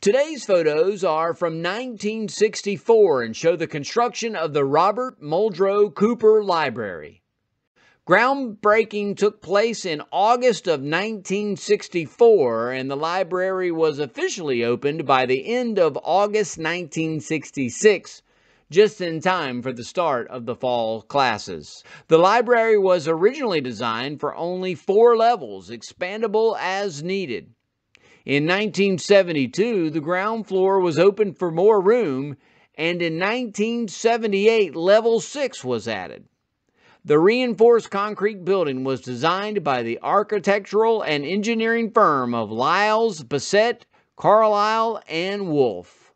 Today's photos are from 1964 and show the construction of the Robert Muldrow Cooper Library. Groundbreaking took place in August of 1964, and the library was officially opened by the end of August 1966, just in time for the start of the fall classes. The library was originally designed for only 4 levels, expandable as needed. In 1972, the ground floor was opened for more room, and in 1978, level 6 was added. The reinforced concrete building was designed by the architectural and engineering firm of Lyles, Bassett, Carlisle, and Wolfe.